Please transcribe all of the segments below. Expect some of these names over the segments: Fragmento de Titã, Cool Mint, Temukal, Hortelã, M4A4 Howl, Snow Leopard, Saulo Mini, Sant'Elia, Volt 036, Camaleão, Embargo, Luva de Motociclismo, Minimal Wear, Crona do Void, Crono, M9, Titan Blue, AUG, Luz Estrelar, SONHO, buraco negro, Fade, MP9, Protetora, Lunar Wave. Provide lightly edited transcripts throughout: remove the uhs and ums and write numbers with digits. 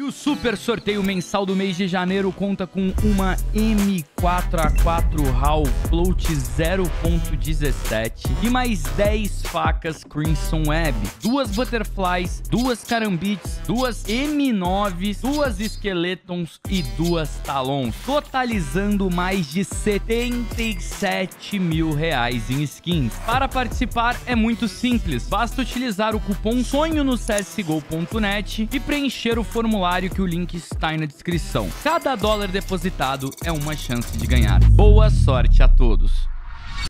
E o super sorteio mensal do mês de janeiro conta com uma M4A4 Howl Float 0.17 e mais 10 facas Crimson Web, 2 Butterflies, 2 Carambites, 2 M9s, 2 Skeletons e 2 Talons, totalizando mais de R$77 mil em skins. Para participar é muito simples, basta utilizar o cupom SONHO no csgo.net e preencher o formulário que o link está na descrição. Cada dólar depositado é uma chance de ganhar. Boa sorte a todos.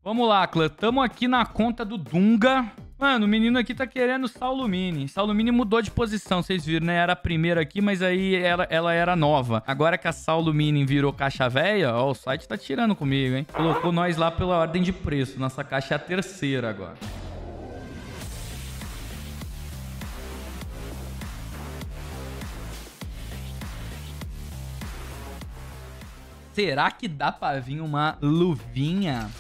Vamos lá, clã. Tamo aqui na conta do Dunga. Mano, o menino aqui tá querendo Saulo Mini. Saulo Mini mudou de posição, vocês viram, né? Era a primeira aqui, mas aí ela era nova. Agora que a Saulo Mini virou caixa velha, ó, o site tá tirando comigo, hein? Colocou nós lá pela ordem de preço. Nossa caixa é a terceira agora. Será que dá pra vir uma luvinha?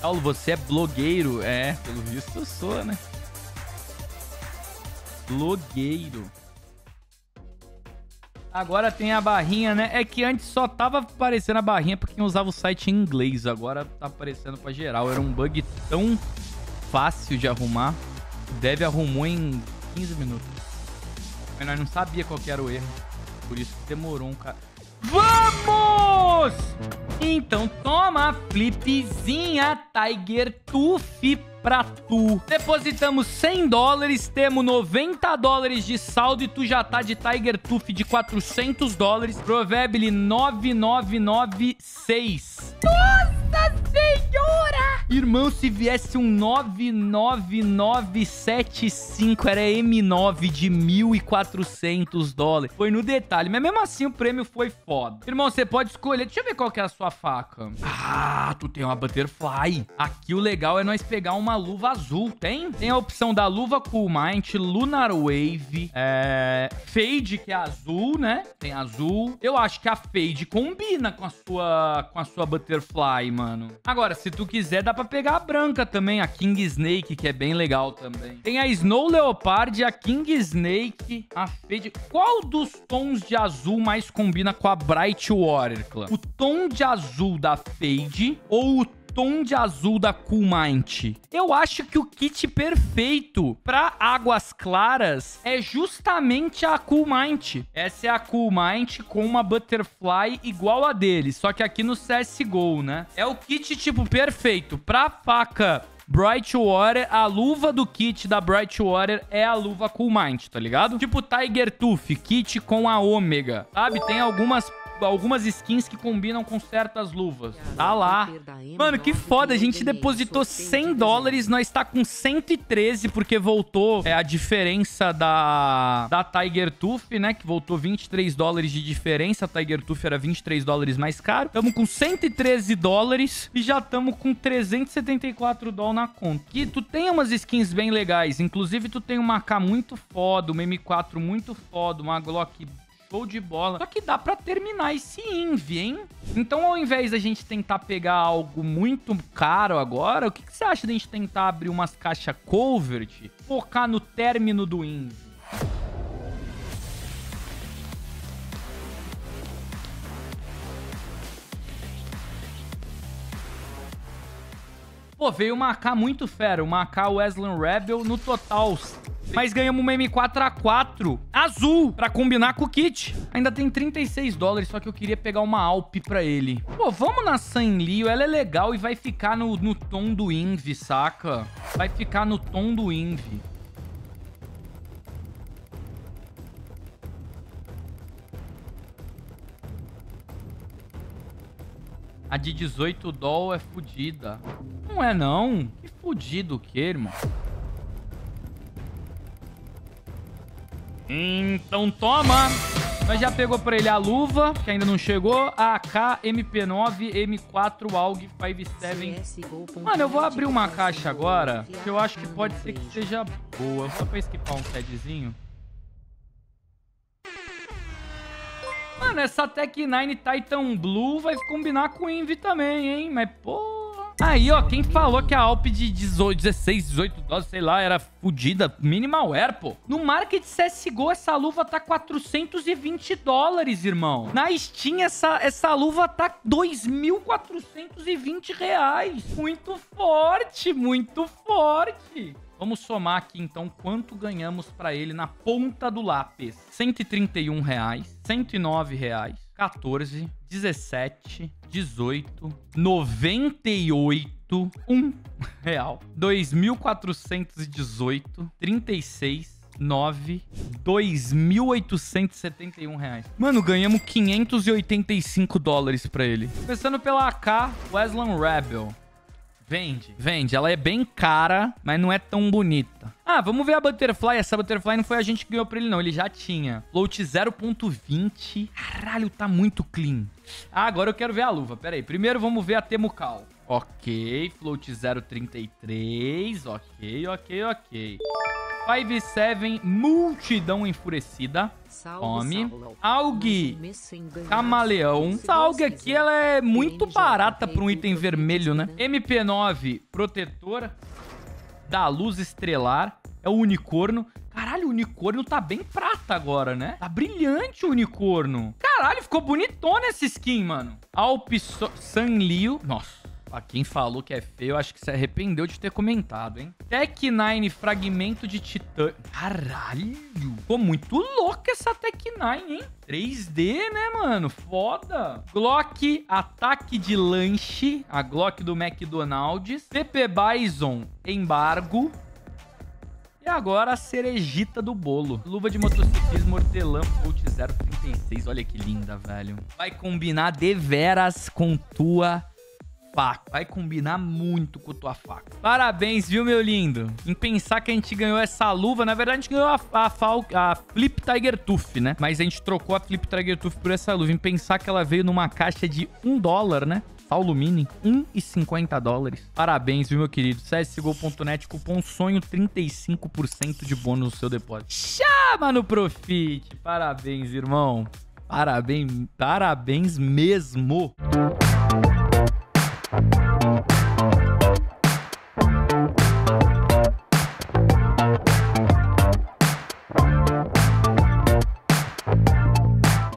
Saulo, você é blogueiro? É, pelo visto eu sou, né? Blogueiro. Agora tem a barrinha, né? É que antes só tava aparecendo a barrinha pra quem usava o site em inglês. Agora tá aparecendo pra geral. Era um bug tão fácil de arrumar. O dev arrumou em 15 minutos. Mas nós não sabia qual que era o erro. Por isso que demorou um cara. Vamos! Então toma a flipzinha Tiger Tuff pra tu. Depositamos 100 dólares, temos 90 dólares de saldo e tu já tá de Tiger Tuff de 400 dólares. Provable 9996. Nossa senhora! Irmão, se viesse um 99975, era M9 de 1.400 dólares. Foi no detalhe, mas mesmo assim o prêmio foi foda. Irmão, você pode escolher. Deixa eu ver qual que é a sua faca. Ah, tu tem uma Butterfly. Aqui o legal é nós pegar uma luva azul, tem? Tem a opção da luva Cool Mint, Lunar Wave, Fade, que é azul, né? Tem azul. Eu acho que a Fade combina com a sua Butterfly, mano. Agora, se tu quiser, dá pra pegar a branca também, a King Snake, que é bem legal também. Tem a Snow Leopard, a King Snake, a Fade. Qual dos tons de azul mais combina com a Bright Water, clã? O tom de azul da Fade ou o tom de azul da Cool Mint? Eu acho que o kit perfeito para águas claras é justamente a Cool Mint. Essa é a Cool Mint com uma Butterfly igual a dele, só que aqui no CSGO, né? É o kit tipo perfeito para faca Bright Water. A luva do kit da Bright Water é a luva Cool Mint, tá ligado? Tipo Tiger Tooth, kit com a Ômega, sabe? Tem algumas skins que combinam com certas luvas. Tá lá. Mano, que foda. A gente depositou 100 dólares. Nós tá com 113, porque voltou a diferença da Tiger Tooth, né? Que voltou 23 dólares de diferença. A Tiger Tooth era 23 dólares mais caro. Tamo com 113 dólares e já tamo com 374 dólares na conta. E tu tem umas skins bem legais. Inclusive, tu tem uma AK muito foda, uma M4 muito foda, uma Glock Show de bola. Só que dá pra terminar esse Envy, hein? Então, ao invés da gente tentar pegar algo muito caro agora, o que você acha da gente tentar abrir umas caixas covert, focar no término do Envy? Pô, veio uma AK muito fera, uma AK Wesley Rebel no total. Mas ganhamos uma M4A4 azul pra combinar com o kit. Ainda tem 36 dólares, só que eu queria pegar uma Alp pra ele. Pô, vamos na Sant'Elia, ela é legal e vai ficar no tom do Envy, saca? Vai ficar no tom do Envy. A de 18 doll é fodida. Não é não? Que fodido o que, irmão? Então toma! Nós já pegou pra ele a luva, que ainda não chegou, a AK, MP9, M4, AUG, 5.7. Mano, eu vou abrir uma caixa agora, que eu acho que pode ser que seja boa. Só pra esquipar um setzinho. Mano, essa Tech 9 Titan Blue vai combinar com o Envy também, hein? Mas, porra... Aí, ó, quem falou que a Alp de 16, 18 doses, sei lá, era fodida, Minimal Wear, pô. No market CSGO, essa luva tá $420, irmão. Na Steam, essa luva tá R$2.420. Muito forte, muito forte. Vamos somar aqui, então, quanto ganhamos pra ele na ponta do lápis. R$131, R$109, 14, 17, 18, 98, R$1, 2.418, 36, 9, 2.871 reais. Mano, ganhamos $585 pra ele. Começando pela AK, Wesley Rebel. Vende, vende. Ela é bem cara, mas não é tão bonita. Ah, vamos ver a Butterfly. Essa Butterfly não foi a gente que ganhou pra ele, não. Ele já tinha. Float 0.20. Caralho, tá muito clean. Ah, agora eu quero ver a luva. Pera aí. Primeiro vamos ver a Temukal. Ok. Float 0.33. Ok, ok, ok. 5-7, Multidão Enfurecida. Tome. Algue, Camaleão. Essa algue aqui, ela é muito barata para um item vermelho, né? MP9, Protetora. Da Luz Estrelar. É o Unicorno. Caralho, o Unicorno tá bem prata agora, né? Tá brilhante o Unicorno. Caralho, ficou bonitona essa skin, mano. Sant'Elia. Nossa. Pra quem falou que é feio, eu acho que se arrependeu de ter comentado, hein? Tech 9, Fragmento de Titã. Caralho! Ficou muito louca essa Tech 9, hein? 3D, né, mano? Foda! Glock, ataque de lanche. A Glock do McDonald's. PP Bison, embargo. E agora a cerejita do bolo. Luva de motociclismo, hortelã, Volt 036. Olha que linda, velho. Vai combinar deveras com tua... Vai combinar muito com tua faca. Parabéns, viu, meu lindo? Em pensar que a gente ganhou essa luva... Na verdade, a gente ganhou a Flip Tiger Tuff, né? Mas a gente trocou a Flip Tiger Tuff por essa luva. Em pensar que ela veio numa caixa de $1, né? Saulo Mini, $1,50. Parabéns, viu, meu querido? csgo.net, cupom SONHO, 35% de bônus no seu depósito. Chama no Profit! Parabéns, irmão. Parabéns mesmo.